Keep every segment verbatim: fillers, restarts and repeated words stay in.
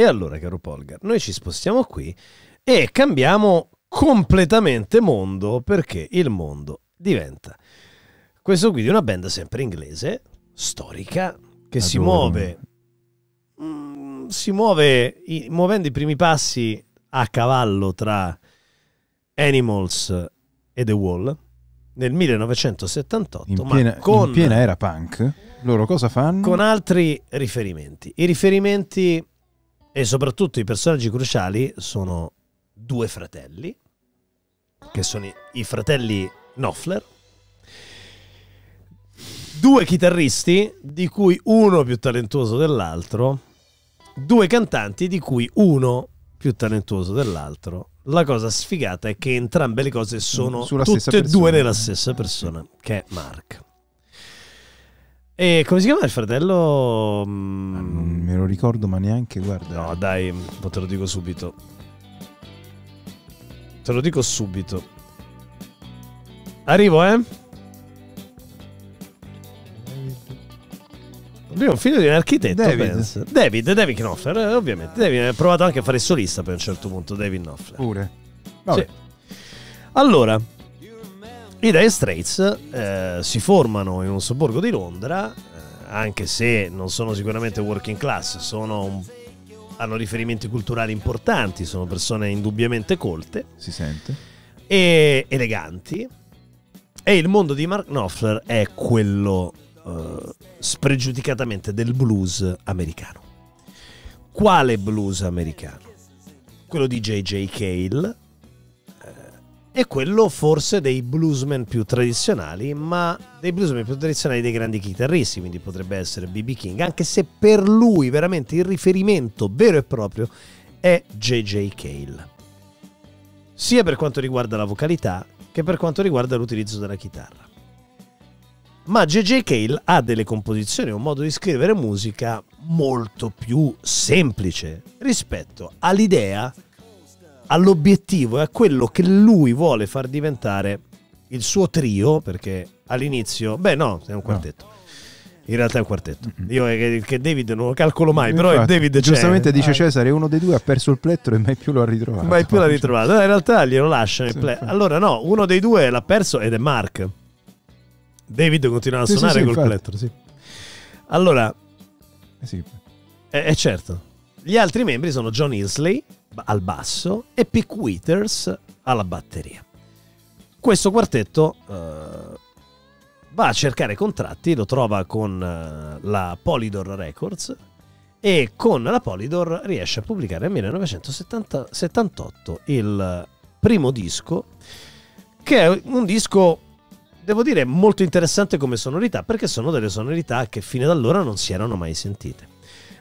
E allora, caro Polgar, noi ci spostiamo qui e cambiamo completamente mondo, perché il mondo diventa questo qui di una band sempre inglese, storica, che Adoro. si muove mm, si muove i, muovendo i primi passi a cavallo tra Animals e The Wall nel millenovecentosettantotto, in piena, ma con, in piena era punk. Loro cosa fanno? Con altri riferimenti. I riferimenti e soprattutto i personaggi cruciali sono due fratelli, che sono i, i fratelli Knopfler, due chitarristi di cui uno più talentuoso dell'altro, due cantanti di cui uno più talentuoso dell'altro. La cosa sfigata è che entrambe le cose sono Sulla tutte e due nella stessa persona, che è Mark. E come si chiama il fratello? Non me lo ricordo, ma neanche, guarda. No, dai, te lo dico subito. Te lo dico subito. Arrivo, eh? Abbiamo un figlio di un architetto, David. penso. David, David Knopfler, eh, ovviamente. David ha provato anche a fare solista per un certo punto, David Knopfler. Pure. Sì. Allora, i Dire Straits eh, si formano in un sobborgo di Londra, eh, anche se non sono sicuramente working class, sono un, hanno riferimenti culturali importanti, sono persone indubbiamente colte. Si sente. E eleganti. E il mondo di Mark Knopfler è quello... Uh, spregiudicatamente del blues americano. Quale blues americano? Quello di J J. Cale uh, e quello forse dei bluesmen più tradizionali, ma dei bluesmen più tradizionali dei grandi chitarristi, quindi potrebbe essere B B. King, anche se per lui veramente il riferimento vero e proprio è J J. Cale, sia per quanto riguarda la vocalità che per quanto riguarda l'utilizzo della chitarra. Ma J J. Cale ha delle composizioni, un modo di scrivere musica molto più semplice rispetto all'idea, all'obiettivo e a quello che lui vuole far diventare il suo trio, perché all'inizio, beh no, è un quartetto. No. In realtà è un quartetto. Io che David non lo calcolo mai, però Infatti, David giustamente dice Cesare, uno dei due ha perso il plettro e mai più lo ha ritrovato. Mai più l'ha ritrovato. In realtà glielo lasciano il plettro. Allora no, uno dei due l'ha perso ed è Mark. David continuava a sì, suonare sì, sì, col plettro, sì. Allora, eh sì. è, è certo. Gli altri membri sono John Illsley al basso e Pick Withers alla batteria. Questo quartetto uh, va a cercare contratti, lo trova con uh, la Polydor Records e con la Polydor riesce a pubblicare nel millenovecentosettantotto il primo disco, che è un disco... devo dire molto interessante come sonorità, perché sono delle sonorità che fino ad allora non si erano mai sentite.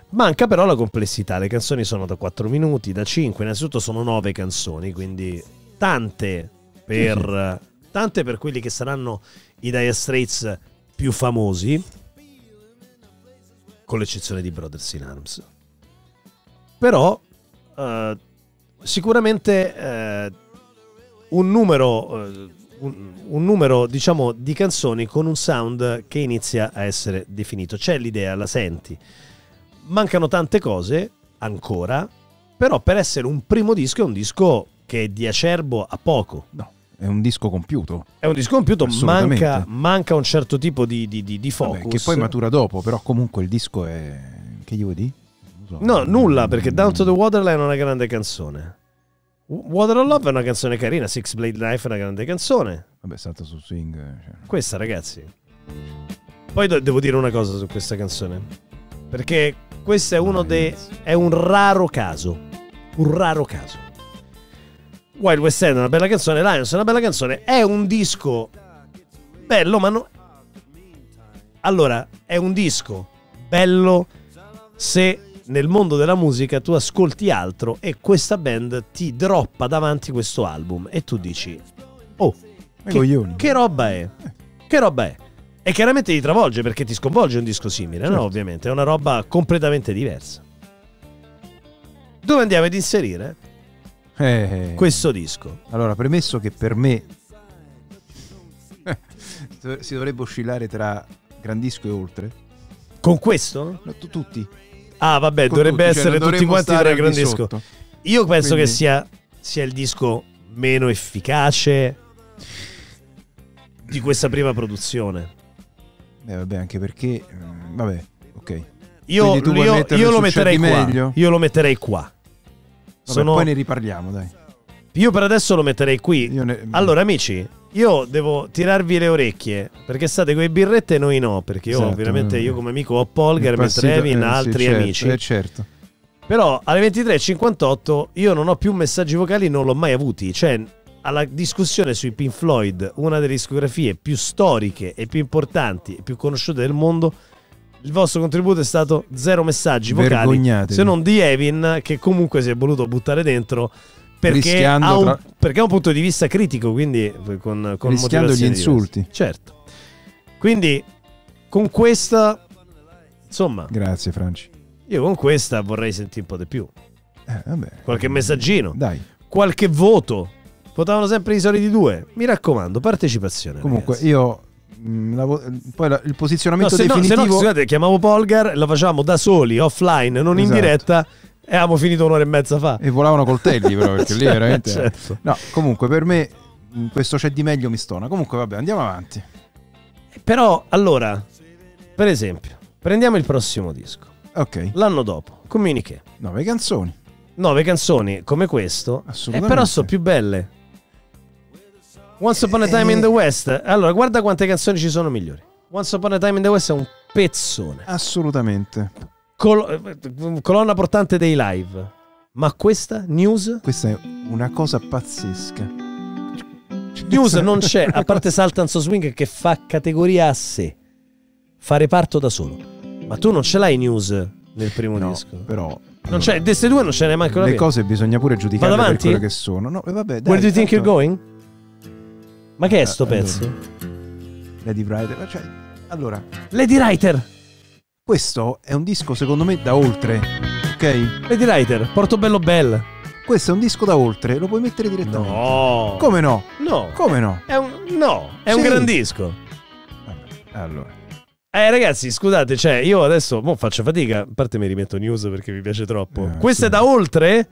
Manca però la complessità, le canzoni sono da quattro minuti, da cinque, innanzitutto sono nove canzoni, quindi tante per, tante per quelli che saranno i Dire Straits più famosi, con l'eccezione di Brothers in Arms. Però eh, sicuramente eh, un numero... Eh, Un, un numero, diciamo, di canzoni con un sound che inizia a essere definito. C'è l'idea, la senti. Mancano tante cose ancora, però per essere un primo disco è un disco che di acerbo a poco. No, è un disco compiuto. È un disco compiuto, manca, manca un certo tipo di, di, di, di focus. Vabbè, che poi matura dopo, però comunque il disco è... Che gli vuoi dire? So. No, nulla, perché Down to the Waterline è una grande canzone. Water of Love è una canzone carina, Six Blade Knife è una grande canzone. Vabbè, salta su Swing. Cioè. Questa, ragazzi. Poi devo dire una cosa su questa canzone, perché questo è uno dei... è un raro caso. Un raro caso. Wild West End è una bella canzone, Lions è una bella canzone. È un disco bello, ma non... Allora, è un disco bello se... nel mondo della musica tu ascolti altro e questa band ti droppa davanti questo album e tu dici oh, che, che roba è? Che roba è? E chiaramente ti travolge, perché ti sconvolge un disco simile, certo. No, ovviamente, è una roba completamente diversa. Dove andiamo ad inserire eh, questo disco? Allora, premesso che per me si dovrebbe oscillare tra gran disco e oltre. Con questo? No, tutti. Ah vabbè, con dovrebbe tutti, essere cioè, tutti quanti tra gran disco. Io penso Quindi... che sia, sia il disco meno efficace di questa prima produzione. Eh vabbè, anche perché vabbè, ok. Io, io, io lo metterei qua. Meglio. Io lo metterei qua. Vabbè, Sono... poi ne riparliamo, dai. Io per adesso lo metterei qui. Ne... Allora, amici, io devo tirarvi le orecchie perché state con i birrette e noi no, perché io esatto, veramente eh, io come amico ho Polgar, mentre Evin ha eh, altri sì, certo, amici. Eh, certo. Però alle ventitré e cinquantotto io non ho più messaggi vocali, non l'ho mai avuti. Cioè, alla discussione sui Pink Floyd, una delle discografie più storiche e più importanti e più conosciute del mondo, il vostro contributo è stato zero messaggi vocali, se non di Evin, che comunque si è voluto buttare dentro perché ha un, tra... perché ha un punto di vista critico, quindi con, con rischiando gli insulti diverse. Certo. Quindi con questa, insomma, grazie Franci, io con questa vorrei sentire un po' di più, eh, vabbè, qualche vabbè. messaggino, dai, qualche voto. Votavano sempre i soliti due, mi raccomando, partecipazione comunque, ragazzi. Io La, poi la, il posizionamento no, se definitivo no, se no, scusate, chiamavo Polgar, la facciamo da soli offline, non esatto. in diretta, e abbiamo finito un'ora e mezza fa e volavano coltelli però perché lì veramente certo. No, comunque per me questo C'è di meglio mi stona. Comunque vabbè, andiamo avanti. Però allora, per esempio, prendiamo il prossimo disco, ok, l'anno dopo, Communiqué, nove canzoni nove canzoni come questo, e però sono più belle. Once Upon a Time in the West. Allora, guarda quante canzoni ci sono migliori. Once Upon a Time in the West è un pezzone. Assolutamente. Col colonna portante dei live. Ma questa, News? Questa è una cosa pazzesca. News non c'è, a parte Sultans of Swing che fa categoria a sé. Fa reparto da solo. Ma tu non ce l'hai News nel primo no, disco. però... Non c'è, queste due non ce n'è manco la Le mia. cose bisogna pure giudicarle per quelle che sono. No, vabbè, dai, Where do you think tanto... you're going? Ma che è sto allora, pezzo? Lady Writer, cioè, allora Lady Writer, questo è un disco secondo me da oltre. Ok? Lady Writer, Portobello Bell. Questo è un disco da oltre, lo puoi mettere direttamente. No. Come no? No. Come no? È un, no, è sì. un gran disco. Allora, Eh ragazzi, scusate, cioè io adesso mo faccio fatica, a parte mi rimetto News perché mi piace troppo. Eh, questo sì. è da oltre?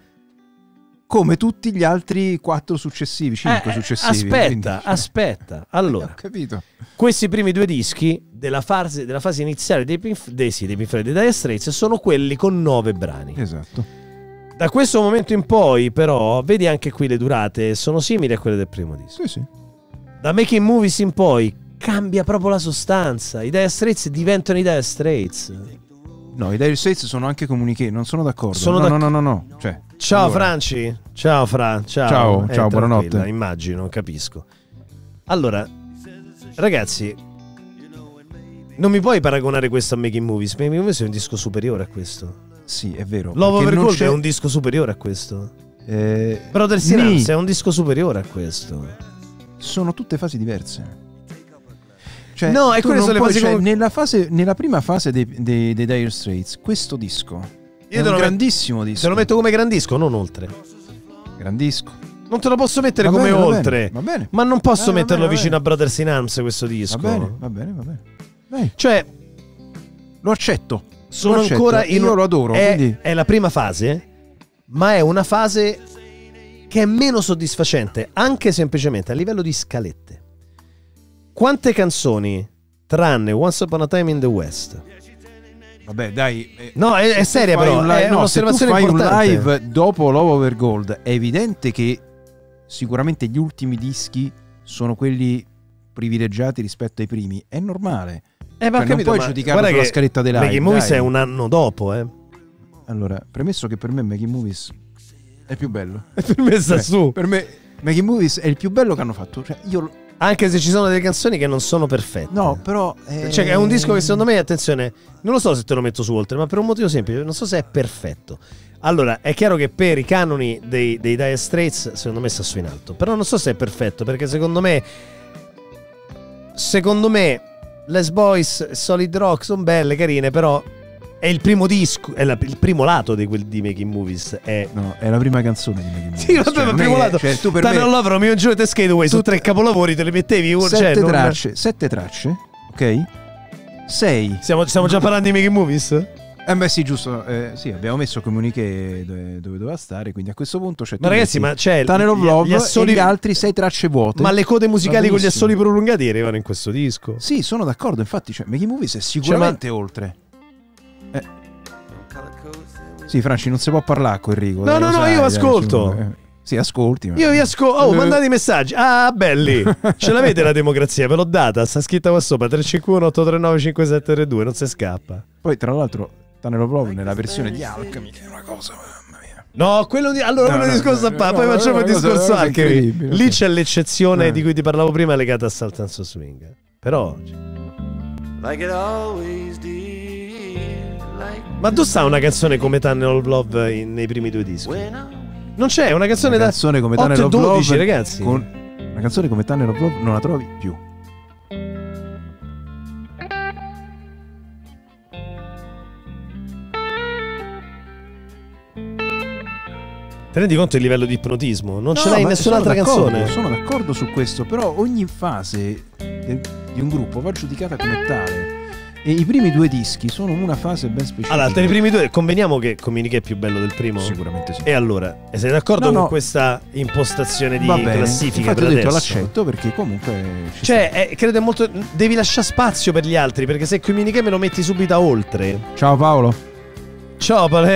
Come tutti gli altri quattro successivi, cinque eh, successivi. Aspetta, quindi, cioè. aspetta. Allora, eh, ho capito. Questi primi due dischi della fase, della fase iniziale dei Pink Floyd, sì, dei Pink Floyd, dei Dire Straits, sono quelli con nove brani. Esatto. Da questo momento in poi, però, vedi anche qui le durate, sono simili a quelle del primo disco. Sì, sì. Da Making Movies in poi cambia proprio la sostanza. I Dire Straits diventano i Dire Straits. No, i Dire Straits sono anche Communiqué, non sono d'accordo. Sono no, no, no, no, no. Cioè, ciao allora. Franci, ciao Fra, ciao. Ciao, eh, ciao buonanotte. Immagino, capisco. Allora, ragazzi, non mi puoi paragonare questo a Making Movies. Making Movies è un disco superiore a questo. Sì, è vero. Love Over Gold è un disco superiore a questo. Eh, Brothers in Arms è un disco superiore a questo. Sono tutte fasi diverse. Cioè, no, e quelle sono le cose. Cioè, con... nella, fase, nella prima fase dei, dei, dei Dire Straits, questo disco Io è te un lo grandissimo disco. Te lo metto come gran disco, non oltre. Gran disco. Non te lo posso mettere va come bene, oltre, va bene, va bene. ma non posso eh, metterlo bene, vicino a Brothers in Arms. Questo disco va bene, va bene, va bene. Dai. Cioè, lo accetto. Sono lo accetto. ancora in... Io lo adoro. È, quindi... è la prima fase, ma è una fase che è meno soddisfacente, anche semplicemente a livello di scalette. Quante canzoni, tranne Once Upon a Time in the West? Vabbè, dai. Eh, no, è, è seria però, un è no, un'osservazione importante. Fai un live dopo Love Over Gold, è evidente che sicuramente gli ultimi dischi sono quelli privilegiati rispetto ai primi. È normale. Eh, ma cioè, capito, non puoi ma giudicarlo sulla scaletta dei live. Making Movies è un anno dopo, eh. Allora, premesso che per me Making Movies è più bello. per me sta Beh, su. Per me Making Movies è il più bello che hanno fatto. Cioè, io... Anche se ci sono delle canzoni che non sono perfette. No, però eh... cioè, è un disco che secondo me, attenzione, non lo so se te lo metto su oltre, ma per un motivo semplice, non so se è perfetto. Allora, è chiaro che per i canoni dei, dei Dire Straits secondo me sta su in alto, però non so se è perfetto, perché secondo me Secondo me Les Boys, Solid Rock sono belle, carine, però è il primo disco, è la, il primo lato di quel di Making Movies. È... No, è la prima canzone di Making Movies. Sì, cioè, è il primo lato. Cioè, tu per Tunnel of Love, Romeo and Juliet e Skateaway, su tre capolavori te le mettevi. Sette cioè, tracce, non... sette tracce, ok? Sei. Stiamo, stiamo già parlando di Making Movies? Eh beh sì, giusto, eh, sì, abbiamo messo Communiqué dove doveva stare, quindi a questo punto c'è... Ma ragazzi, ma c'è Tunnel of Love, gli assoli... e gli altri sei tracce vuote. Ma le code musicali con gli assoli prolungati arrivano in questo disco. Sì, sono d'accordo, infatti, cioè, Making Movies è sicuramente, cioè, ma... oltre. Eh. Sì, Franci, non si può parlare con Enrico. No, no, no, sai, io ascolto. Eh. Sì, ascolti. Ma... Io vi ascolto. Oh, mandate i messaggi. Ah, belli. Ce l'avete la democrazia? Ve l'ho data. Sta scritta qua sopra. tre cinque uno otto tre nove cinque sette tre due. Non si scappa. Poi, tra l'altro, Tunnel of Love nella versione di Alchemy, che è una cosa, mamma mia. No, quello di... Allora, no, quello no, discorso no, no, poi no, facciamo no, il discorso Alchemy. Lì c'è l'eccezione no. di cui ti parlavo prima legata a Sultans of Swing. Però... Like it always did, like... Ma tu sai una canzone come Tunnel of Love in, nei primi due dischi? Non c'è, una canzone, una canzone da come Tunnel of Love, ragazzi. Con una canzone come Tunnel of Love non la trovi più. Ti rendi conto il livello di ipnotismo? Non no, ce l'hai in nessun'altra canzone. Sono d'accordo su questo, però ogni fase di un gruppo va giudicata come tale. E i primi due dischi sono una fase ben specifica. Allora, tra i primi due conveniamo che Communiqué è più bello del primo? Sicuramente sì. E allora, e sei d'accordo no, con no. questa impostazione di classifica? Infatti ho detto l'accetto, perché comunque ci Cioè, è, credo è molto... Devi lasciare spazio per gli altri, perché se Communiqué me lo metti subito oltre. Ciao Paolo. Ciao Paolo.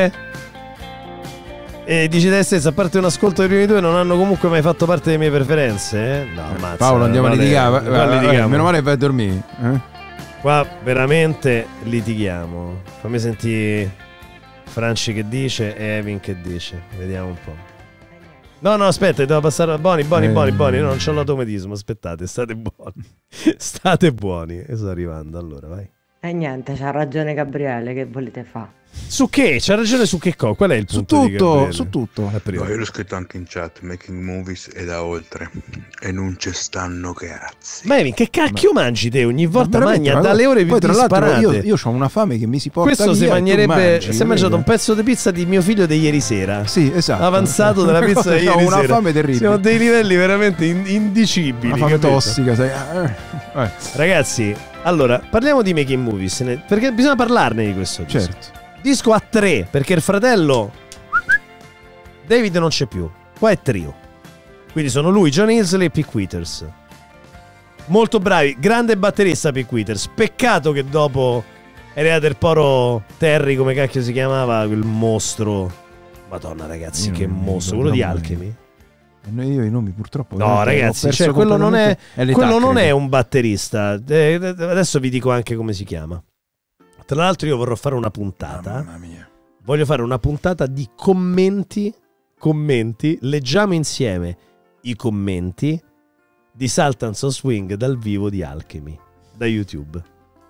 E dici te stesso, a parte un ascolto dei primi due, non hanno comunque mai fatto parte delle mie preferenze? Eh? No, mazza, Paolo, andiamo a litigare. Vale, meno male vai a dormire. Eh? Qua veramente litighiamo. Fammi sentire Franci che dice e Evin che dice. Vediamo un po'. No, no, aspetta, devo passare a Boni, Boni, Boni, Boni. No, non c'ho l'automatismo, aspettate, state buoni. State buoni. E sto arrivando, allora, vai. E niente, c'ha ragione Gabriele, che volete fare? Su che? C'ha ragione su che cosa? Qual è il punto di Gabriele? Su tutto, su tutto. No, io l'ho scritto anche in chat, Making Movies e da oltre. E non ci stanno cazzi. Ma Evin, che cacchio ma... mangi te? Ogni volta ma magna dalle ore più disparate. Io, io ho una fame che mi si porta Questo via. Questo si mangerebbe... Mangi, si è mangiato un pezzo di pizza di mio figlio di ieri sera. Sì, esatto. Avanzato della pizza no, di ieri una sera. Ho una fame terribile. Siamo dei livelli veramente indicibili. Una fame tossica, sai. Eh. Ragazzi... Allora, parliamo di Making Movies, perché bisogna parlarne di questo disco. Certo. Disco a tre, perché il fratello David non c'è più. Qua è trio. Quindi sono lui, John Illsley e Pick Withers. Molto bravi, grande batterista Pick Withers. Peccato che dopo Erea del Poro Terry, come cacchio si chiamava, quel mostro. Madonna ragazzi, io che mostro, quello di Alchemy. Io i nomi purtroppo no ragazzi, cioè, quello non è, quello non è un batterista. eh, Adesso vi dico anche come si chiama. Tra l'altro io vorrò fare una puntata. Mamma mia. Voglio fare una puntata di commenti. Commenti Leggiamo insieme i commenti di Sultans of Swing dal vivo di Alchemy da YouTube.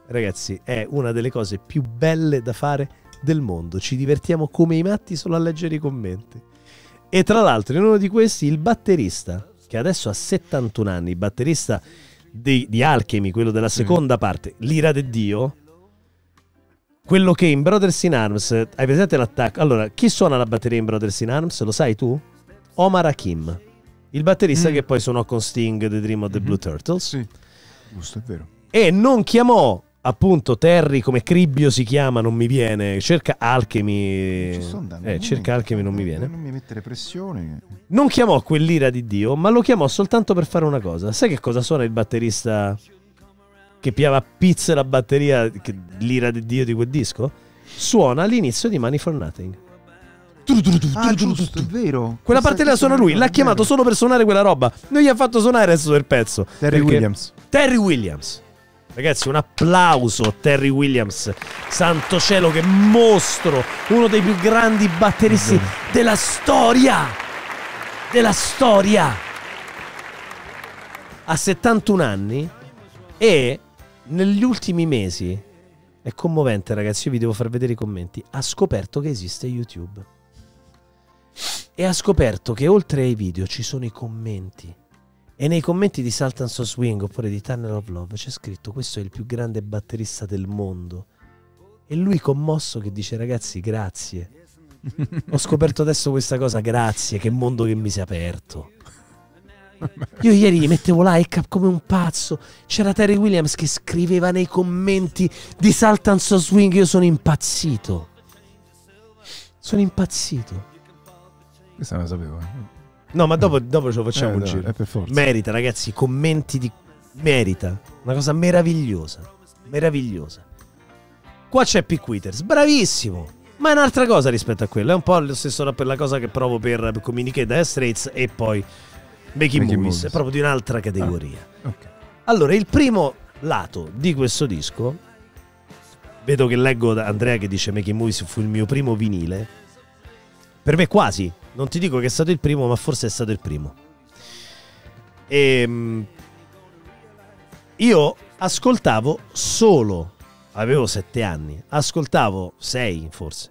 Ragazzi, è una delle cose più belle da fare del mondo. Ci divertiamo come i matti solo a leggere i commenti. E tra l'altro in uno di questi il batterista, che adesso ha settantuno anni, il batterista di, di Alchemy, quello della seconda mm. parte, l'ira di Dio, quello che in Brothers in Arms, hai presente l'attacco? Allora, chi suona la batteria in Brothers in Arms? Lo sai tu? Omar Hakim, il batterista mm. che poi suonò con Sting, The Dream of the mm -hmm. Blue Turtles. Sì, giusto, è vero. E non chiamò appunto Terry, come cribbio si chiama, non mi viene, cerca Alchemy, eh, cerca Alchemy, non mi viene, non mi mettere pressione. Non chiamò quell'ira di Dio, ma lo chiamò soltanto per fare una cosa. Sai che cosa suona il batterista che piava a pizze la batteria, l'ira di Dio di quel disco? Suona all'inizio di Money for Nothing. Ah, giusto, è vero. Quella parte la suona lui, l'ha chiamato solo per suonare quella roba. Non gli ha fatto suonare il resto del pezzo. Terry Williams. Terry Williams. Ragazzi, un applauso a Terry Williams. Santo cielo, che mostro. Uno dei più grandi batteristi della storia. Della storia. Ha settantuno anni. E negli ultimi mesi, è commovente ragazzi, io vi devo far vedere i commenti, ha scoperto che esiste YouTube. E ha scoperto che oltre ai video ci sono i commenti. E nei commenti di Sultans of Swing oppure di Tunnel of Love c'è scritto: questo è il più grande batterista del mondo. E lui commosso che dice: ragazzi, grazie. Ho scoperto adesso questa cosa, grazie, che mondo che mi si è aperto. Io ieri gli mettevo like come un pazzo. C'era Terry Williams che scriveva nei commenti di Sultans of Swing, io sono impazzito. Sono impazzito. Questa non la sapevo. No, ma dopo, dopo ce lo facciamo eh, un giro. Eh, per forza. Merita, ragazzi, commenti di... Merita. Una cosa meravigliosa. Meravigliosa. Qua c'è Pick Withers, bravissimo. Ma è un'altra cosa rispetto a quello. È un po' lo stesso per la cosa che provo per Communique, Dire Straits e poi Making, Making Movies. Movies. È proprio di un'altra categoria. Ah, okay. Allora, il primo lato di questo disco, vedo che leggo da Andrea che dice Making Movies fu il mio primo vinile. Per me quasi. Non ti dico che è stato il primo, ma forse è stato il primo. E, io ascoltavo solo... Avevo sette anni, ascoltavo sei forse,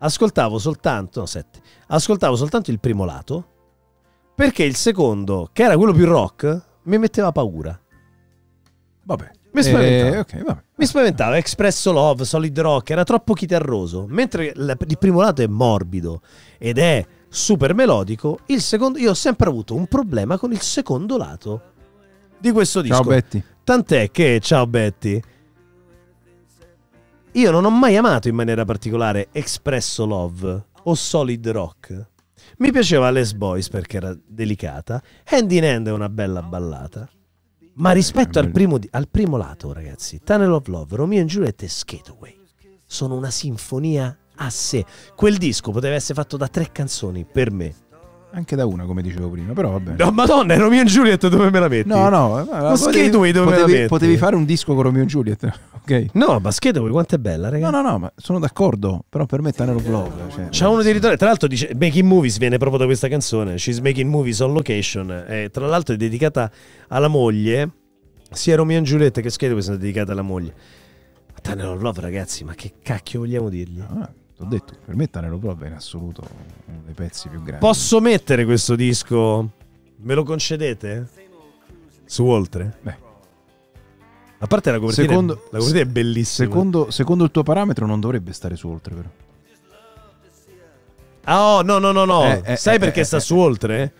ascoltavo soltanto, no sette, ascoltavo soltanto il primo lato, perché il secondo, che era quello più rock, mi metteva paura. Vabbè, mi spaventava, eh, okay, vabbè. Mi spaventava, Expresso Love, Solid Rock, era troppo chitarroso, mentre il primo lato è morbido ed è super melodico, il secondo, io ho sempre avuto un problema con il secondo lato di questo disco. Ciao Betty. Tant'è che, ciao Betty... Io non ho mai amato in maniera particolare Expresso Love o Solid Rock. Mi piaceva Les Boys perché era delicata. Hand in Hand è una bella ballata. Ma rispetto al primo, al primo lato, ragazzi, Tunnel of Love, Romeo and Juliet e Skateaway sono una sinfonia a sé. Quel disco poteva essere fatto da tre canzoni per me. Anche da una, come dicevo prima, però va bene. No, madonna, Romeo and Juliet dove me la metti? No, no. Ma Skateaway dove potevi, me la metti? Potevi fare un disco con Romeo and Juliet. Okay. No, ma Skateaway quanto è bella, raga. No, no, no, ma sono d'accordo. Però per me Tunnel of Love, cioè, c'ha uno di ritorno. Tra l'altro dice Making Movies viene proprio da questa canzone. She's Making Movies on Location. E tra l'altro è dedicata alla moglie. Sia Romeo and Juliet che Skateaway sono dedicate alla moglie. Ma Tunnel of Love, ragazzi, ma che cacchio vogliamo dirgli? Ah, ti ho detto, per me Tunnel of Love è in assoluto uno dei pezzi più grandi. Posso mettere questo disco? Me lo concedete? Su oltre? Beh, a parte la copertina, secondo, la copertina è bellissima. Secondo, secondo il tuo parametro non dovrebbe stare su oltre, però. Ah, oh, no, no, no, no. Eh, eh, Sai eh, perché eh, sta eh, su oltre?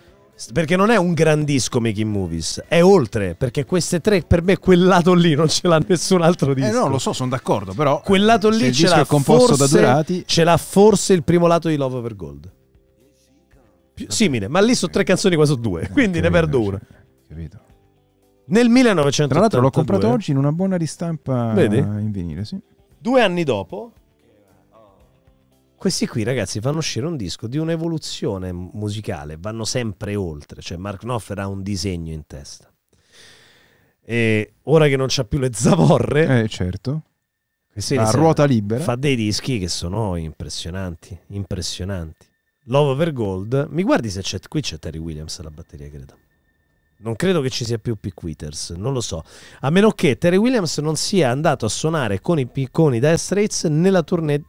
Perché non è un gran disco Making Movies, è oltre, perché queste tre, per me quel lato lì non ce l'ha nessun altro disco. Eh no, lo so, sono d'accordo, però quel lato lì ce l'ha composto da Durati. Ce l'ha forse il primo lato di Love Over Gold. Più simile, ma lì sono tre canzoni, qua sono due, quindi ne perdo una. Capito? Nel millenovecentottantadue. Tra l'altro l'ho comprato oggi in una buona ristampa. Vedi? In vinile, sì. Due anni dopo, questi qui ragazzi fanno uscire un disco di un'evoluzione musicale, vanno sempre oltre, cioè Mark Knopfler ha un disegno in testa. E ora che non c'ha più le zavorre, eh certo, a ruota libera, fa dei dischi che sono impressionanti, impressionanti. Love Over Gold, mi guardi se c'è, qui c'è Terry Williams alla batteria, credo. Non credo che ci sia più Pick Withers, non lo so. A meno che Terry Williams non sia andato a suonare con i picconi Dire Straits nella tournée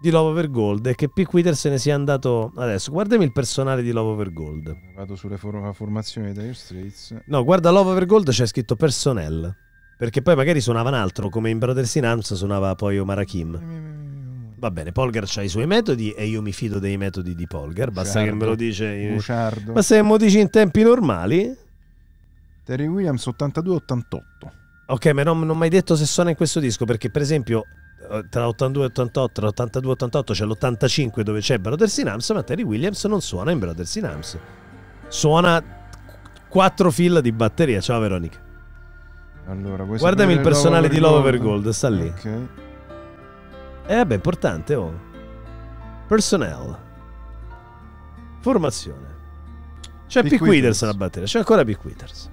di Love Over Gold e che Pick Withers ne sia andato adesso. Guardami il personale di Love Over Gold. Vado sulla for formazione di Dire Straits. No, guarda Love Over Gold, c'è scritto personnel. Perché poi magari suonava un altro, come in Brothers in Arms suonava poi Omar Hakim. Va bene, Polgar c'ha i suoi metodi e io mi fido dei metodi di Polgar. Basta Buciardo, che me lo dice. Buciardo. Basta che me lo dici in tempi normali. Terry Williams ottantadue ottantotto. Ok, ma non, non mi hai detto se suona in questo disco, perché per esempio tra ottantadue e ottantotto, tra ottantadue e ottantotto c'è l'ottantacinque dove c'è Brothers in Arms, ma Terry Williams non suona in Brothers in Arms. Suona quattro fila di batteria. Ciao Veronica. Allora, guardami il personale di Love Over Gold, sta lì. Ok. Eh vabbè, importante, oh. Personnel. Formazione. C'è Pick Withers alla batteria, c'è ancora Pick Withers.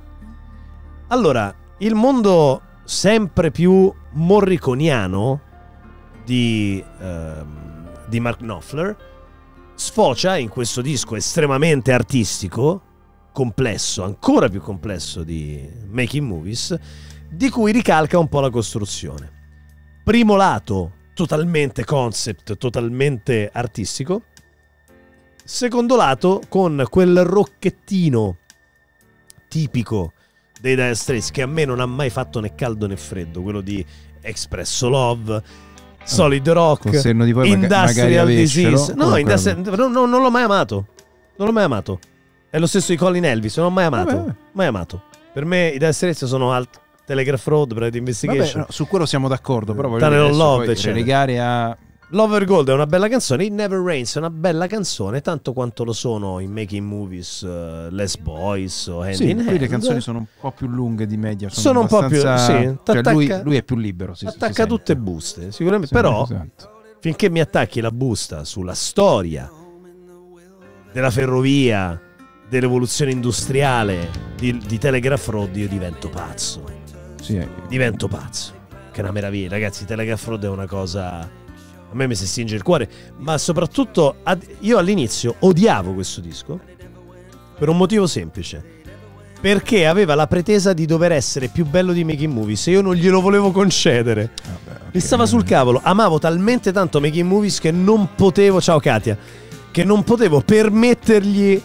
Allora, il mondo sempre più morriconiano di, ehm, di Mark Knopfler sfocia in questo disco estremamente artistico, complesso, ancora più complesso di Making Movies, di cui ricalca un po' la costruzione. Primo lato, totalmente concept, totalmente artistico. Secondo lato, con quel rocchettino tipico dei Dire Straits che a me non ha mai fatto né caldo né freddo, quello di Expresso Love, Solid Rock, oh, Industrial Disease. No, Industrial, no, no, non l'ho mai amato. Non l'ho mai amato. È lo stesso di Colin Elvis, non l'ho mai amato. Vabbè. Mai amato. Per me i Dire Straits sono al Telegraph Road, Private Investigation. Vabbè, no, su quello siamo d'accordo, però voglio dire, renegare a Love Over Gold è una bella canzone, It Never Rains è una bella canzone, tanto quanto lo sono in Making Movies, uh, Les Boys o Hand sì, in Hand. Le canzoni sono un po' più lunghe di media, sono, sono abbastanza... un po' più, sì, cioè lui, lui è più libero, si, attacca si tutte buste, sicuramente, sì, però esatto. Finché mi attacchi la busta sulla storia della ferrovia, dell'evoluzione industriale di, di Telegraph Road, io divento pazzo. Sì, divento pazzo. Che è una meraviglia, ragazzi, Telegraph Road è una cosa... A me mi si stringe il cuore, ma soprattutto io all'inizio odiavo questo disco per un motivo semplice, perché aveva la pretesa di dover essere più bello di Making Movies e io non glielo volevo concedere. Vabbè, okay. Mi stava sul cavolo, amavo talmente tanto Making Movies che non potevo, ciao Katia, che non potevo permettergli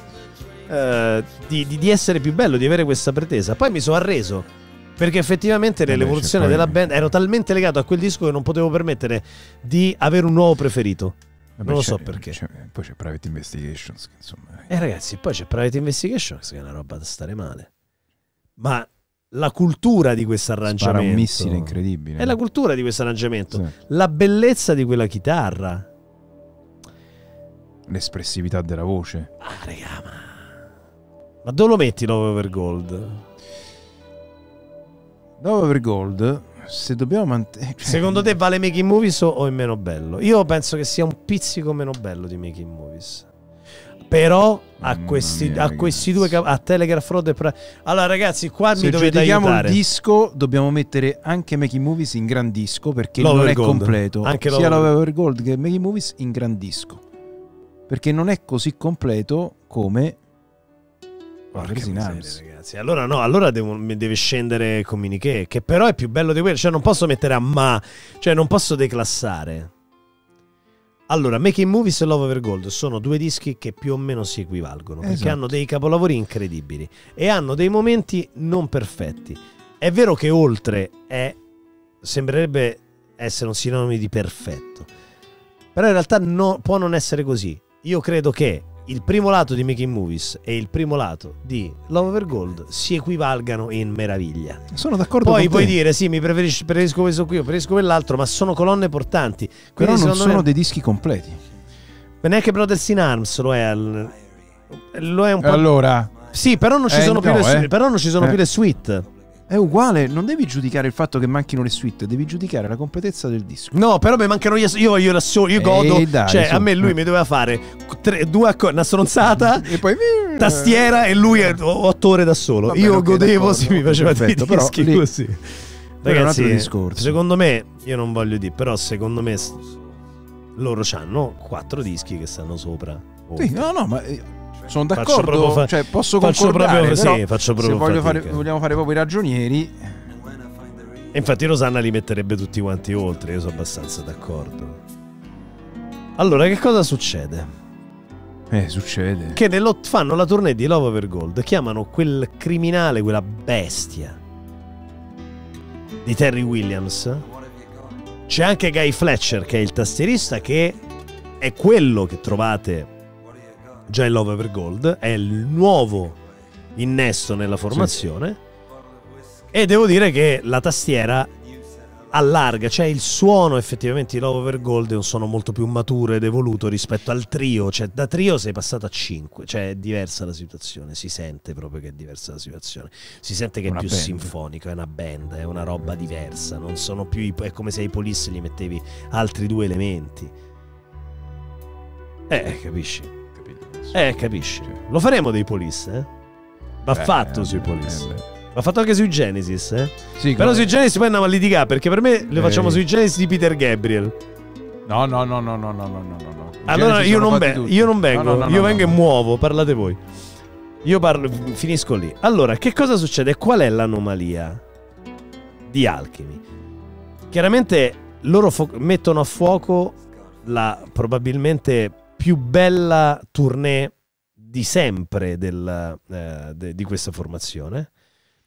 eh, di, di, di essere più bello, di avere questa pretesa. Poi mi sono arreso, perché effettivamente nell'evoluzione della band ero talmente legato a quel disco che non potevo permettere di avere un nuovo preferito. Vabbè, non lo so perché. Poi c'è Private Investigations, che insomma... Eh ragazzi, poi c'è Private Investigations che è una roba da stare male. Ma la cultura di questo arrangiamento... Spara un missile incredibile. È la cultura di questo arrangiamento. Sì. La bellezza di quella chitarra. L'espressività della voce. Ah raga, ma... Ma dove lo metti Love Over Gold? Love Over Gold, se dobbiamo mantenere... Secondo te vale Making Movies o è meno bello? Io penso che sia un pizzico meno bello di Making Movies. Però a questi, mia, a questi due... A Telegraph Road e... Pra... Allora ragazzi, qua se mi dovete aiutare. Il disco, dobbiamo mettere anche Making Movies in gran disco, perché Love non è Gold. completo. Anche Love Sia Love Over Gold che Making Movies in gran disco, perché non è così completo come... Brothers in Arms. Ragazzi. Allora no, allora devo, mi deve scendere Communiqué, che però è più bello di quello, cioè non posso mettere a ma, cioè non posso declassare. Allora, Making Movies e Love Over Gold sono due dischi che più o meno si equivalgono, esatto, perché hanno dei capolavori incredibili e hanno dei momenti non perfetti. È vero che oltre è, sembrerebbe essere un sinonimo di perfetto, però in realtà no, può non essere così. Io credo che il primo lato di Making Movies e il primo lato di Love Over Gold si equivalgano in meraviglia. Sono d'accordo con te. Poi puoi dire sì, mi preferisco, preferisco questo qui, preferisco quell'altro, ma sono colonne portanti. Però non sono me... dei dischi completi. Ma neanche Brothers in Arms lo è. Lo è un po'. Allora. Sì, però non ci eh, sono, no, più, le, eh. però non ci sono eh. più le suite. È uguale, non devi giudicare il fatto che manchino le suite, devi giudicare la completezza del disco. No, però mi mancano gli io, io, io, io godo, dai, cioè su. A me lui mi doveva fare tre, due accordi, una stronzata, e poi tastiera e lui otto ore da solo. Vabbè, io godevo se mi faceva dei dischi però, lì, così. Ragazzi, secondo me, io non voglio dire, però secondo me loro hanno quattro dischi che stanno sopra. Sì, no, no, ma... sono d'accordo, cioè posso concordare, faccio proprio, sì, faccio proprio se voglio fare, vogliamo fare proprio i ragionieri. E infatti Rosanna li metterebbe tutti quanti oltre, io sono abbastanza d'accordo. Allora, che cosa succede? Eh, succede che nello, fanno la tournée di Love Over Gold, chiamano quel criminale, quella bestia di Terry Williams. C'è anche Guy Fletcher che è il tastierista, che è quello che trovate già in Love Over Gold, è il nuovo innesto nella formazione, sì. E devo dire che la tastiera allarga, cioè il suono effettivamente di Love Over Gold è un suono molto più maturo ed evoluto rispetto al trio, cioè da trio sei passato a cinque, cioè è diversa la situazione, si sente proprio che è diversa la situazione, si sente che è una più band. Sinfonico, è una band, è una roba diversa, non sono più, è come se ai Police gli mettevi altri due elementi, eh capisci? Eh, capisci? Lo faremo dei Police, eh? Va beh, fatto sui Police. Eh, Va fatto anche sui Genesis, eh? Sì, però sui Genesis poi andiamo a litigare, perché per me le eh. facciamo sui Genesis di Peter Gabriel. No, no, no, no, no, no, no, no. Allora io non, io non vengo, no, no, no, io no, vengo no, e muovo, parlate voi. Io parlo, finisco lì. Allora, che cosa succede? Qual è l'anomalia di Alchemy? Chiaramente loro mettono a fuoco la probabilmente più bella tournée di sempre del, eh, de, di questa formazione.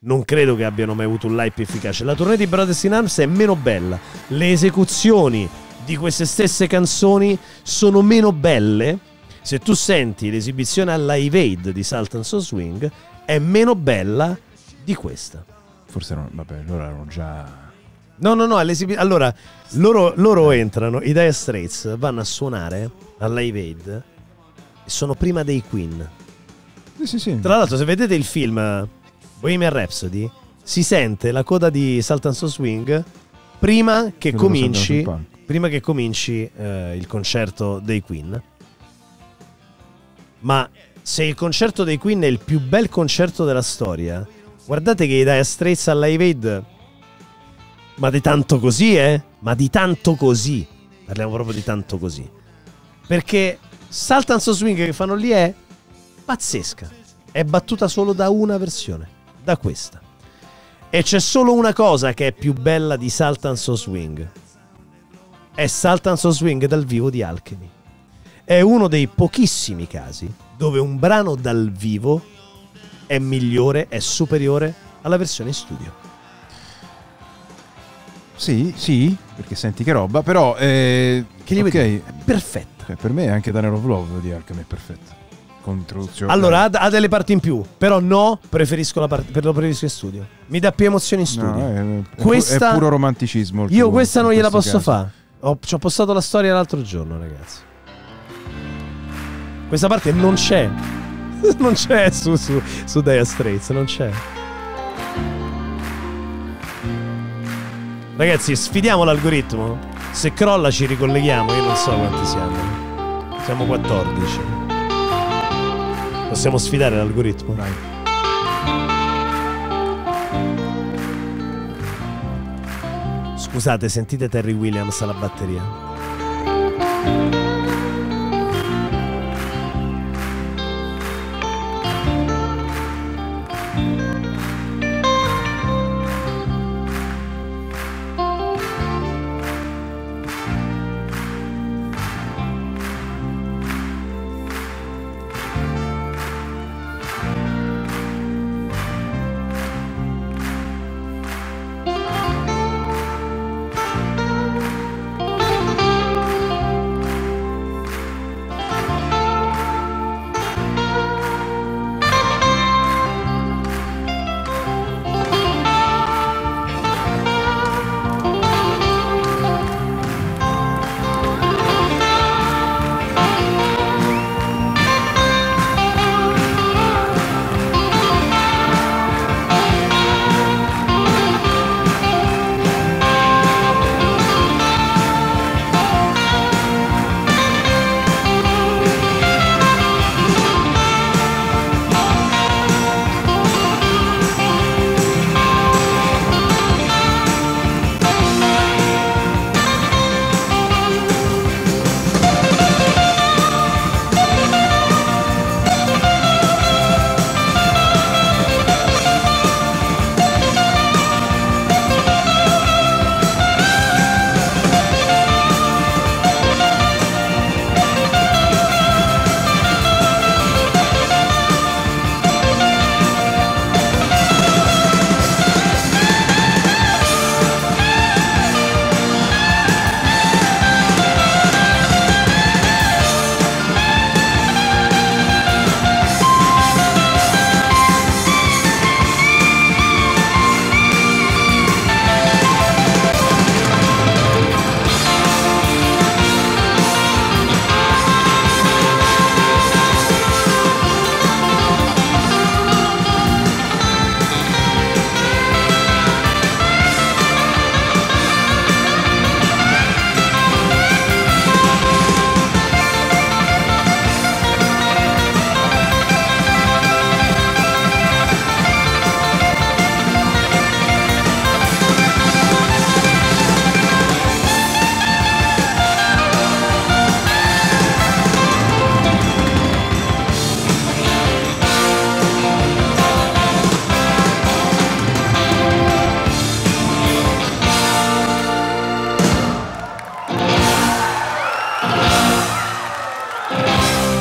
Non credo che abbiano mai avuto un live più efficace. La tournée di Brothers in Arms è meno bella, le esecuzioni di queste stesse canzoni sono meno belle. Se tu senti l'esibizione alla Live Aid di Sultans of Swing è meno bella di questa. Forse non, vabbè, loro erano già No, no, no, all'esibizione. Allora, loro, loro entrano, i Dire Straits vanno a suonare a Live Aid e sono prima dei Queen. Sì, sì, sì. Tra l'altro, se vedete il film Bohemian Rhapsody, si sente la coda di Sultans of Swing prima che cominci, prima che cominci eh, il concerto dei Queen. Ma se il concerto dei Queen è il più bel concerto della storia, guardate che i Dire Straits a Live Aid... Ma di tanto così, eh? Ma di tanto così. Parliamo proprio di tanto così. Perché Sultans of Swing che fanno lì è pazzesca. È battuta solo da una versione, da questa. E c'è solo una cosa che è più bella di Sultans of Swing. È Sultans of Swing dal vivo di Alchemy. È uno dei pochissimi casi dove un brano dal vivo è migliore, è superiore alla versione in studio. Sì, sì, perché senti che roba, però eh, che okay. È perfetta. Cioè, per me anche Tunnel of Love di Alchemy è perfetta. Con introduzione. Allora, ha, ha delle parti in più, però no, preferisco la parte, per lo preferisco in studio. Mi dà più emozioni in studio. No, è, questa, è puro romanticismo. Io tuo, questa non gliela posso fare. Ci ho postato la storia l'altro giorno, ragazzi. Questa parte non c'è. Non c'è su, su, su Dire Straits, non c'è. Ragazzi, sfidiamo l'algoritmo. Se crolla ci ricolleghiamo, io non so quanti siamo. Siamo quattordici. Possiamo sfidare l'algoritmo? Dai. Scusate, sentite Terry Williams alla batteria.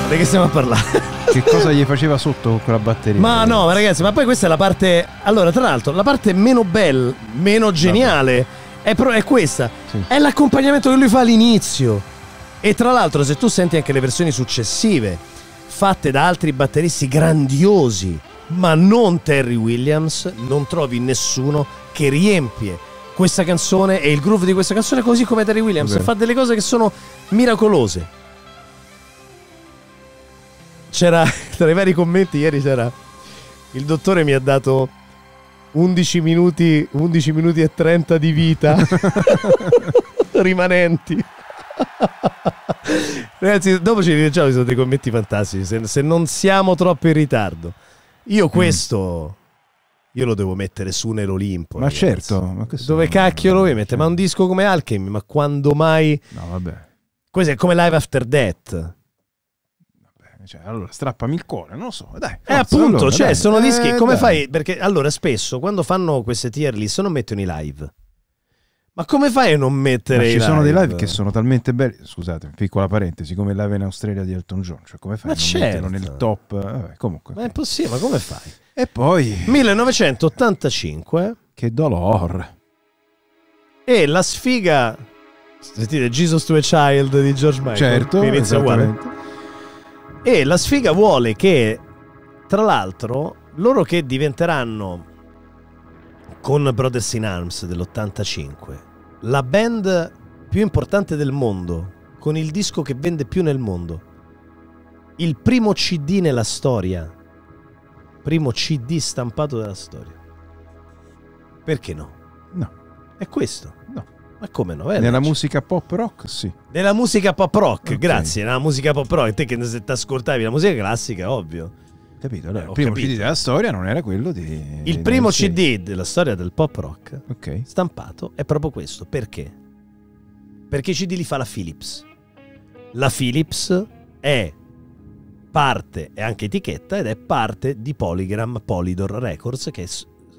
Che stiamo a parlare? Che cosa gli faceva sotto con quella batteria? Ma ragazzi. no, ma ragazzi, ma poi questa è la parte. Allora, tra l'altro, la parte meno bella, meno geniale è, pro... è questa. Sì. È l'accompagnamento che lui fa all'inizio. E tra l'altro, se tu senti anche le versioni successive, fatte da altri batteristi grandiosi, ma non Terry Williams, non trovi nessuno che riempie questa canzone e il groove di questa canzone, così come Terry Williams, okay, fa delle cose che sono miracolose. C'era, tra i vari commenti ieri c'era: il dottore mi ha dato undici minuti, undici minuti e trenta di vita rimanenti. Ragazzi, dopo ci rileggiamo, ci sono dei commenti fantastici, se, se non siamo troppo in ritardo. Io questo mm. io lo devo mettere su nell'Olimpo. Ma ragazzi, certo, ma dove cacchio lo vuoi mettere? Ma un disco come Alchemy, ma quando mai? No, vabbè. Questo è come Live After Death. Vabbè, cioè, allora strappami il cuore, non lo so, dai. Forza, eh, appunto, allora, cioè, dai, sono dischi, eh, come dai. fai? Perché allora spesso quando fanno queste tier list non mettono i live. Ma come fai a non mettere ma ci live? sono dei live che sono talmente belli. Scusate, piccola parentesi, come il live in Australia di Elton John. Cioè, come fai ma a non certo. metterlo nel top? Vabbè, comunque. Ma è possibile, ma come fai? E poi millenovecentottantacinque. Che dolore. E la sfiga. Sentite, Jesus to a Child di George Michael. Certo, inizia uguale. E la sfiga vuole che, tra l'altro, loro che diventeranno, con Brothers in Arms dell'ottantacinque, la band più importante del mondo, con il disco che vende più nel mondo, il primo C D nella storia, primo C D stampato della storia. Perché no? No. È questo? No. Ma come no? È nella musica pop rock, sì. Nella musica pop rock, okay, grazie, nella musica pop rock. Te che se ti ascoltavi la musica classica, ovvio. Capito? Allora, eh, il primo capito. C D della storia non era quello di... Il primo C D della storia del pop rock, okay, stampato è proprio questo. Perché? Perché i C D li fa la Philips. La Philips è parte, è anche etichetta, ed è parte di Polygram, Polydor Records, che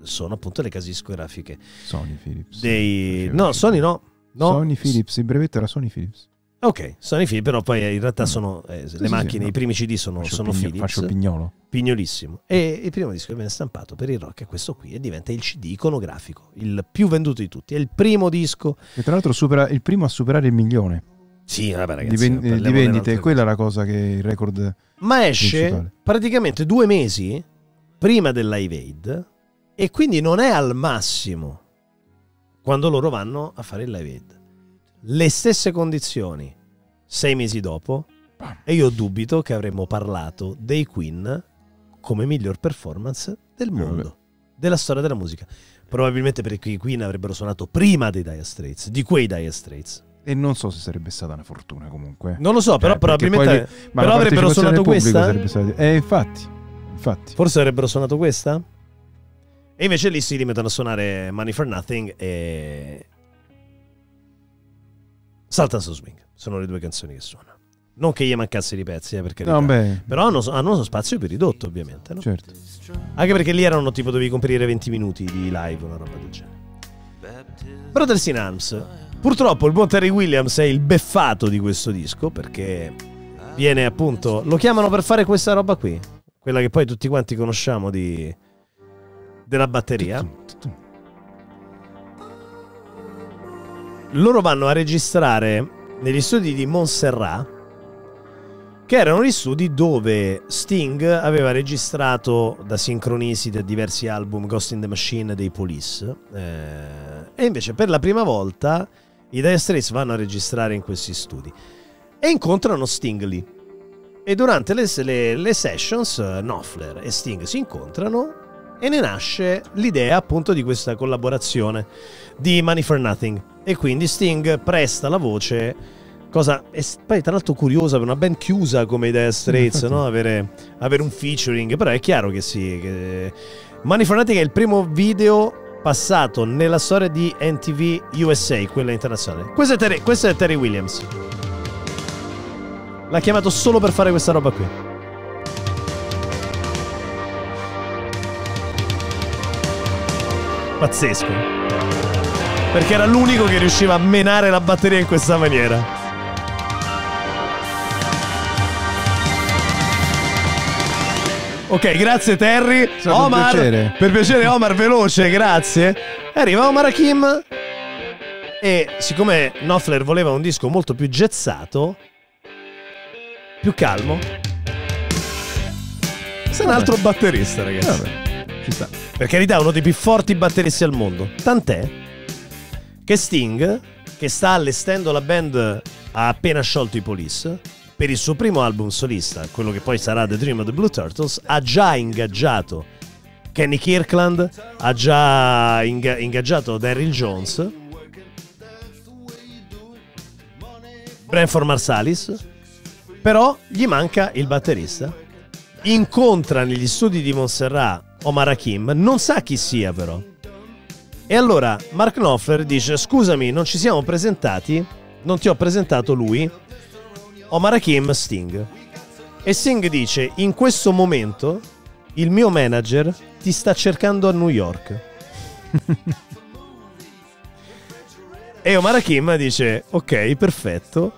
sono appunto le case discografiche. Sony Philips. Dei... No, Sony no. no. Sony Philips, il brevetto era Sony Philips. Ok, sono i fili, però poi in realtà sono eh, sì, le sì, macchine, sì, no. i primi C D sono, sono pigno, Philips. Faccio pignolo. Pignolissimo. E il primo disco che viene stampato per il rock è questo qui, e diventa il C D iconografico, il più venduto di tutti. È il primo disco. E tra l'altro supera, il primo a superare il milione. Sì, vabbè ragazzi. Di, ven di vendite, quella è la cosa che è il record. Ma esce principale. praticamente due mesi prima del Live Aid, e quindi non è al massimo quando loro vanno a fare il Live Aid. Le stesse condizioni sei mesi dopo, e io dubito che avremmo parlato dei Queen come miglior performance del mondo, della storia della musica. Probabilmente perché i Queen avrebbero suonato prima dei Dire Straits, di quei Dire Straits. E non so se sarebbe stata una fortuna comunque. Non lo so, però eh, probabilmente poi, ma però avrebbero suonato questa. Stata... Eh, infatti, infatti. Forse avrebbero suonato questa? E invece lì si limitano a suonare Money for Nothing e... Sultans of Swing, sono le due canzoni che suonano. Non che gli mancasse di pezzi, eh, perché no, però hanno, hanno spazio più ridotto, ovviamente. No? Certo. Anche perché lì erano tipo, dovevi coprire venti minuti di live, una roba del genere. Brothers in Arms. Purtroppo il buon Terry Williams è il beffato di questo disco, perché viene appunto. Lo chiamano per fare questa roba qui, quella che poi tutti quanti conosciamo di, della batteria. Loro vanno a registrare negli studi di Montserrat, che erano gli studi dove Sting aveva registrato da sincronisi da diversi album Ghost in the Machine dei Police, eh, e invece per la prima volta i Dire Straits vanno a registrare in questi studi e incontrano Sting lì, e durante le, le, le sessions Knopfler e Sting si incontrano e ne nasce l'idea appunto di questa collaborazione di Money for Nothing. E quindi Sting presta la voce, cosa è, poi tra l'altro curiosa per una band chiusa come i Dire Straits, no? avere, avere un featuring. Però è chiaro che sì, che... Money for Nothing è il primo video passato nella storia di M T V U S A, quella internazionale. Questo è Terry, questo è Terry Williams, l'ha chiamato solo per fare questa roba qui. Pazzesco, perché era l'unico che riusciva a menare la batteria in questa maniera. Ok, grazie Terry. Omar, piacere. per piacere Omar, veloce, grazie. E arriva Omar Hakim, e siccome Knopfler voleva un disco molto più jazzato, più calmo, sei un altro batterista, ragazzi. Vabbè. Per carità, uno dei più forti batteristi al mondo. Tant'è che Sting, che sta allestendo la band, ha appena sciolto i Police, per il suo primo album solista, quello che poi sarà The Dream of the Blue Turtles, ha già ingaggiato Kenny Kirkland, ha già inga- ingaggiato Daryl Jones, Branford Marsalis, però gli manca il batterista. Incontra negli studi di Montserrat Omar Hakim, non sa chi sia però. E allora Mark Knopfler dice: scusami, non ci siamo presentati, non ti ho presentato lui, Omar Hakim, Sting. E Sting dice: in questo momento il mio manager ti sta cercando a New York. E Omar Hakim dice: ok, perfetto.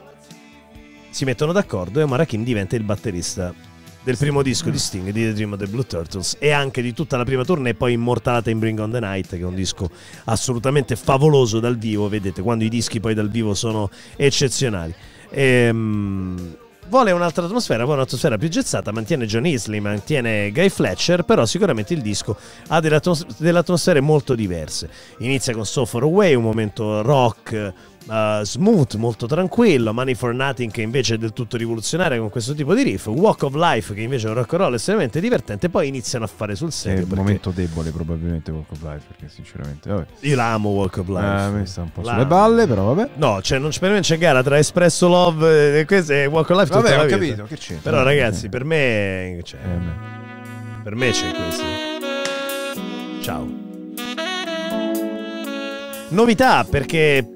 Si mettono d'accordo e Omar Hakim diventa il batterista del primo disco di Sting, di The Dream of the Blue Turtles, e anche di tutta la prima tournée, poi immortalata in Bring on the Night, che è un disco assolutamente favoloso dal vivo. Vedete, quando i dischi poi dal vivo sono eccezionali. Ehm... Vuole un'altra atmosfera, vuole un'atmosfera più gezzata, mantiene John Illsley, mantiene Guy Fletcher, però sicuramente il disco ha delle, atmos- delle atmosfere molto diverse. Inizia con So Far Away, un momento rock, uh, smooth, molto tranquillo, Money for Nothing che invece è del tutto rivoluzionaria con questo tipo di riff, Walk of Life che invece è un rock and roll estremamente divertente, poi iniziano a fare sul serio. È un momento debole probabilmente Walk of Life, perché sinceramente vabbè. Io l'amo Walk of Life. Ah, mi sta un po' sulle balle, però vabbè. No, cioè non, per me non c'è gara tra Espresso Love e questo, e Walk of Life. Vabbè, ho capito, che c'è? Però ragazzi, per me c'è. Eh, per me c'è questo. Ciao. Novità, perché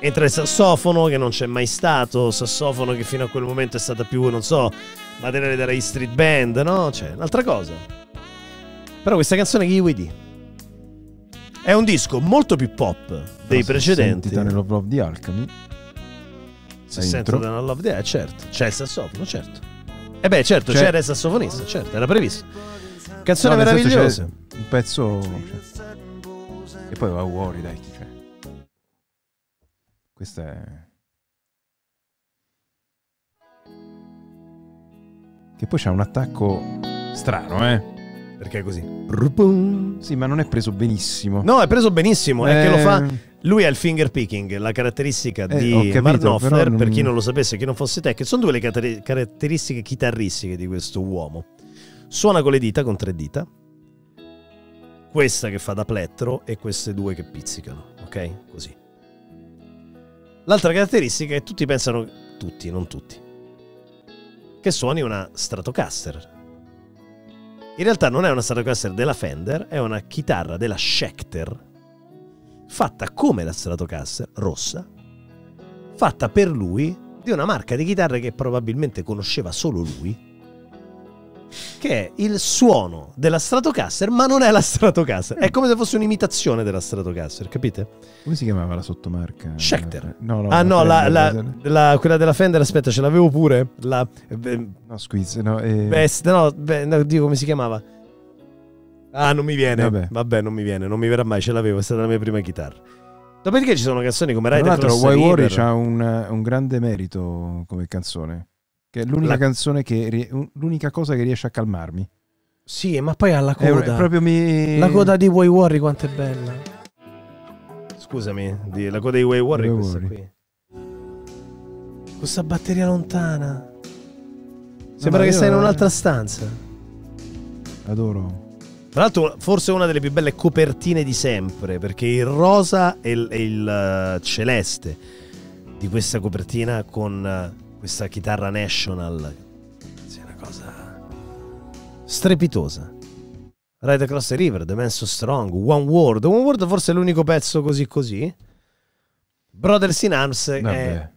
entra il sassofono che non c'è mai stato, sassofono che fino a quel momento è stata più, non so, materiale della E Street Band, no? C'è un'altra cosa. Però questa canzone che gli vuoi dire? È un disco molto più pop dei precedenti. Il Tunnel of Love di Alchemy. Se sento Tunnel of Love, eh, certo, c'è il sassofono, certo. E eh beh, certo, c'era il sassofonista, certo, era previsto. Canzone no, meravigliosa. Un pezzo. Cioè. E poi Why Worry, dai, cioè. Questa è. Che poi c'ha un attacco strano, eh. Perché è così. Sì, ma non è preso benissimo. No, è preso benissimo, eh... è che lo fa. Lui ha il finger picking, la caratteristica eh, di capito, Mark Knopfler, non... per chi non lo sapesse, chi non fosse tecnico, sono due le caratteristiche chitarristiche di questo uomo. Suona con le dita, con tre dita. Questa che fa da plettro e queste due che pizzicano, ok? Così. L'altra caratteristica è che tutti pensano, tutti, non tutti, che suoni una Stratocaster. In realtà non è una Stratocaster della Fender, è una chitarra della Schecter, fatta come la Stratocaster, rossa, fatta per lui, di una marca di chitarre che probabilmente conosceva solo lui, che è il suono della Stratocaster, ma non è la Stratocaster, è come se fosse un'imitazione della Stratocaster, capite? Come si chiamava la sottomarca? Schecter. No, no, ah no, la, la, la, la, quella della Fender, aspetta, ce l'avevo pure. La, eh, no, Squeeze, no. Eh... Best, no, beh, no, dico come si chiamava? Ah, non mi viene, vabbè. Vabbè, non mi viene, non mi verrà mai, ce l'avevo, è stata la mia prima chitarra. Dopodiché ci sono canzoni come Rider Cross River. Why Worry c'ha un, un grande merito come canzone, che è l'unica la... canzone che, l'unica cosa che riesce a calmarmi. Sì, ma poi ha la coda, è, è proprio mi... la coda di Why Worry quanto è bella. Scusami, di, la coda di Why Worry è questa qui. Questa batteria lontana. Sembra no, che stai in un'altra stanza. Adoro. Tra l'altro forse una delle più belle copertine di sempre, perché il rosa e il, e il uh, celeste di questa copertina con uh, questa chitarra National è una cosa strepitosa. Ride Across the River, The Man So Strong, One World. One World forse è l'unico pezzo così così. Brothers in Arms è...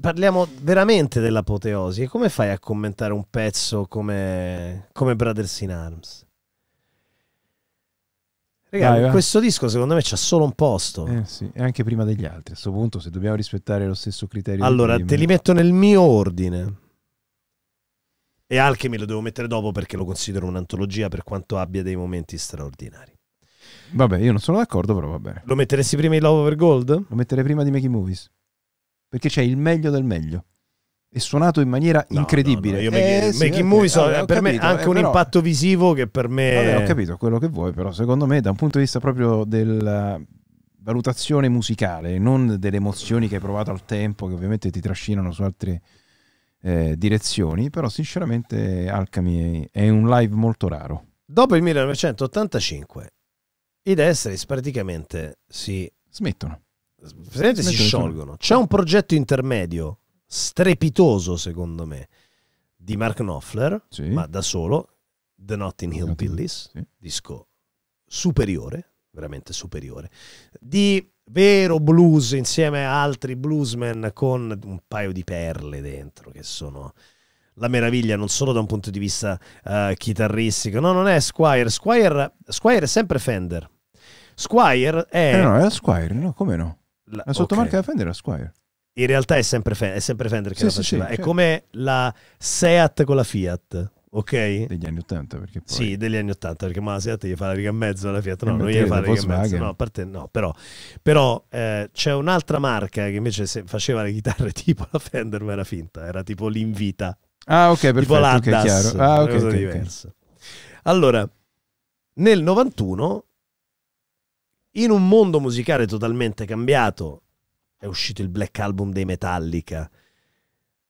Parliamo veramente dell'apoteosi. E come fai a commentare un pezzo come, come Brothers in Arms? Raga, questo disco secondo me c'ha solo un posto. Eh sì, e anche prima degli altri. A questo punto, se dobbiamo rispettare lo stesso criterio. Allora, te li metto nel mio ordine. E Alchemy lo devo mettere dopo perché lo considero un'antologia, per quanto abbia dei momenti straordinari. Vabbè, io non sono d'accordo, però va bene. Lo metteresti prima di Love Over Gold? Lo metterei prima di Making Movies, perché c'è il meglio del meglio, è suonato in maniera no, incredibile. No, no, eh, Making sì, okay. Movies so, allora, per capito, me anche eh, un però... impatto visivo che per me. Vabbè, ho capito quello che vuoi, però secondo me da un punto di vista proprio del, valutazione musicale, non delle emozioni che hai provato al tempo, che ovviamente ti trascinano su altre eh, direzioni, però sinceramente Alchemy è un live molto raro. Dopo il millenovecentottantacinque i The Straits praticamente si smettono, praticamente si sciolgono. C'è un progetto intermedio strepitoso secondo me di Mark Knopfler, sì, ma da solo, The Notting Hill Pillies, sì, disco superiore, veramente superiore, di vero blues insieme a altri bluesmen con un paio di perle dentro che sono la meraviglia, non solo da un punto di vista uh, chitarristico. No, non è Squier. Squier, Squier è sempre Fender. Squier è... Eh no, era Squier, no? Come no? La, la sottomarca okay. da Fender era Squier. In realtà è sempre Fender, è sempre Fender che sì, la faceva. Sì, sì, è certo. Come la Seat con la Fiat, ok? Degli anni ottanta, perché poi... Sì, degli anni ottanta, perché ma la Seat gli fa la riga e mezzo alla Fiat, no, non gli fa la riga e mezzo, no, a parte no, però, però eh, c'è un'altra marca che invece se faceva le chitarre tipo la Fender, ma era finta, era tipo l'Invita. Ah, ok, perfetto, okay, chiaro. Ah, okay, okay, okay. Allora, nel novantuno, in un mondo musicale totalmente cambiato, è uscito il Black Album dei Metallica.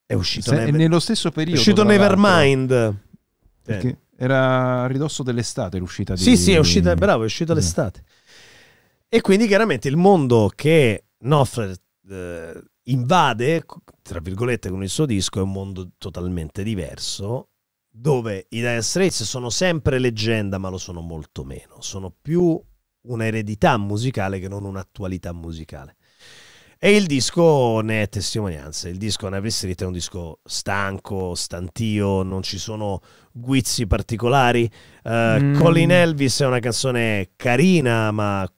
È uscito... Se, nello stesso periodo. È uscito Nevermind. Perché eh. era a ridosso dell'estate l'uscita di... Sì, sì, è uscita, bravo, è uscita l'estate. E quindi chiaramente il mondo che Knopfler... Eh, invade, tra virgolette, con il suo disco, è un mondo totalmente diverso, dove i Dire Straits sono sempre leggenda, ma lo sono molto meno. Sono più un'eredità musicale che non un'attualità musicale. E il disco ne è testimonianza. Il disco On Every Street è un disco stanco, stantio, non ci sono guizzi particolari. Uh, mm. Colin Elvis è una canzone carina, ma...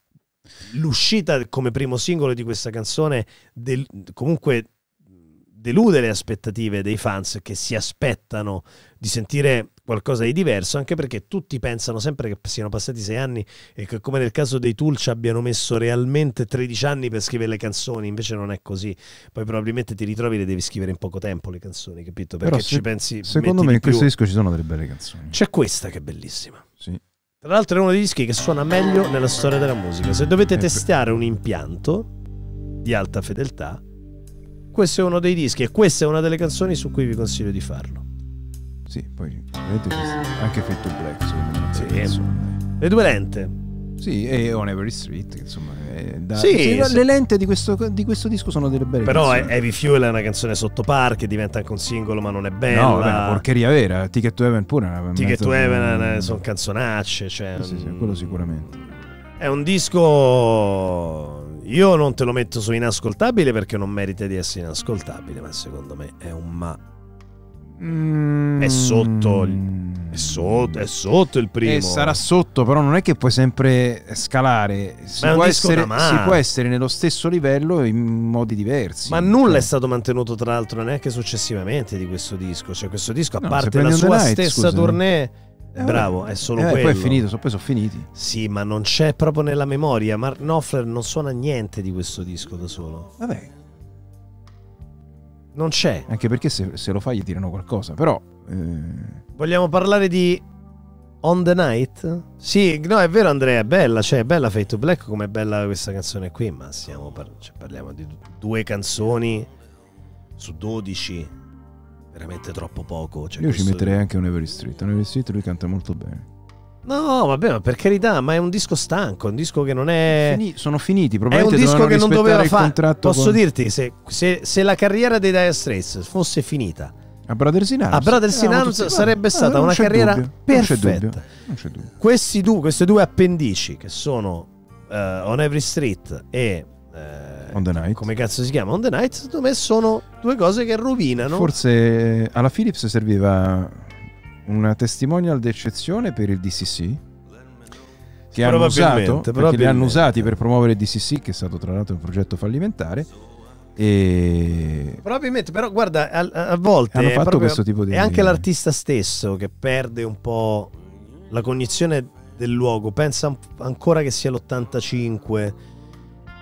L'uscita come primo singolo di questa canzone del, comunque delude le aspettative dei fans che si aspettano di sentire qualcosa di diverso, anche perché tutti pensano sempre che siano passati sei anni e che, come nel caso dei Tool, ci abbiano messo realmente tredici anni per scrivere le canzoni. Invece non è così. Poi probabilmente ti ritrovi e le devi scrivere in poco tempo le canzoni, capito? Perché Però ci se, pensi secondo me in questo disco ci sono delle belle canzoni. C'è questa che è bellissima. Sì. Tra l'altro è uno dei dischi che suona meglio nella storia della musica. Se dovete testare un impianto di alta fedeltà, questo è uno dei dischi e questa è una delle canzoni su cui vi consiglio di farlo. Sì, poi anche Fade to Black, secondo me. Sì, le due lente. Sì, e On Every Street, insomma, è da... sì, sì, sì. Le lente di questo, di questo disco sono delle belle Però canzoni. Heavy Fuel è una canzone sotto par che diventa anche un singolo, ma non è bella. No, vabbè, una porcheria vera. Ticket to Heaven pure una Ticket to Heaven di... sono canzonacce, cioè... Sì, sì, quello sicuramente. È un disco... Io non te lo metto su inascoltabile perché non merita di essere inascoltabile, ma secondo me è un ma... Mm. È sotto... Il... È sotto, è sotto il primo. E sarà sotto, però non è che puoi sempre scalare. Si, può essere, si può essere nello stesso livello in modi diversi. Ma nulla è stato mantenuto, tra l'altro, neanche successivamente di questo disco. Cioè, questo disco, a no, parte la sua Night, stessa scusa, tournée, eh, bravo, è solo eh, quello. Poi è finito, so, poi sono finiti. Sì, ma non c'è proprio nella memoria. Mark Knopfler non suona niente di questo disco da solo. Vabbè. Non c'è. Anche perché se, se lo fa gli tirano qualcosa, però... Eh... Vogliamo parlare di On the Night? Sì, no, è vero Andrea, è bella, cioè è bella Fade to Black come è bella questa canzone qui, ma siamo par cioè, parliamo di due canzoni su dodici, veramente troppo poco. Cioè, io ci metterei anche On Every Street, On Every Street lui canta molto bene. No, vabbè, ma per carità, ma è un disco stanco, un disco che non è... Fini sono finiti, probabilmente è un disco che non doveva fare. Posso con... dirti, se, se, se la carriera dei Dire Straits fosse finita... A Brothers in Arms, a Brothers in Arms sarebbe ah, stata una carriera dubbio, perfetta. Non c'è dubbio. Questi due, queste due appendici che sono uh, On Every Street e uh, On the Night. Come cazzo si chiama? On the Night, secondo me sono due cose che rovinano. Forse alla Philips serviva una testimonial d'eccezione per il D C C che hanno usato, perché li hanno usati per promuovere il D C C, che è stato tra l'altro un progetto fallimentare. E... probabilmente, però guarda, a, a volte hanno fatto proprio, questo tipo di... è anche l'artista stesso che perde un po' la cognizione del luogo, pensa ancora che sia l'ottantacinque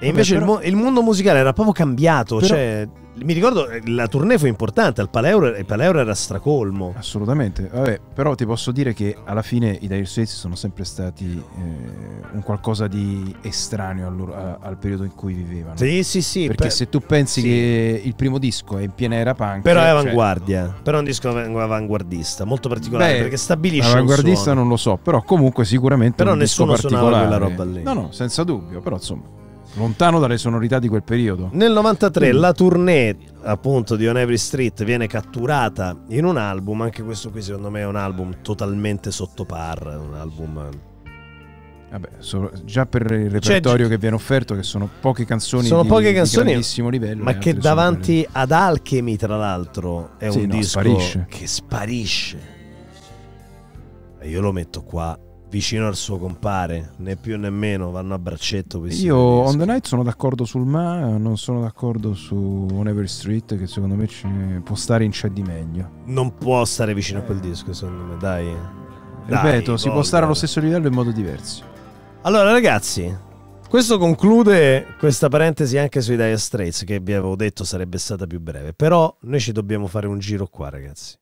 E invece Vabbè, però... il, mo il mondo musicale era proprio cambiato, però... cioè, mi ricordo la tournée fu importante, il Paleuro, il Paleuro era stracolmo. Assolutamente. Vabbè, però ti posso dire che alla fine i Dire Straits sono sempre stati eh, un qualcosa di estraneo al, loro, a, al periodo in cui vivevano. Sì, sì, sì. Perché per... se tu pensi sì. che il primo disco è in piena era punk, però è avanguardia, cioè... però è un disco avanguardista, molto particolare. Beh, perché stabilisce avanguardista non lo so, però comunque sicuramente però un disco particolare. Però nessuno suonava quella roba lì. No, no, senza dubbio, però insomma lontano dalle sonorità di quel periodo. Nel novantatré mm. la tournée appunto di On Every Street viene catturata in un album. Anche questo qui secondo me è un album totalmente sotto par, un album... Vabbè, so, già per il repertorio cioè, che viene offerto, che sono poche canzoni, sono di, poche canzoni di grandissimo livello, ma che davanti ad Alchemy tra l'altro è sì, un no, disco sparisce. che sparisce. Io lo metto qua vicino al suo compare, né più né meno, vanno a braccetto. Io On the Night sono d'accordo sul ma non sono d'accordo su On Every Street, che secondo me può stare in c'è di meglio. Non può stare vicino eh. a quel disco, secondo me, dai. Ripeto, dai, si può stare allo stesso livello in modo diverso. Allora ragazzi, questo conclude questa parentesi anche sui Dire Straits, che vi avevo detto sarebbe stata più breve, però noi ci dobbiamo fare un giro qua ragazzi.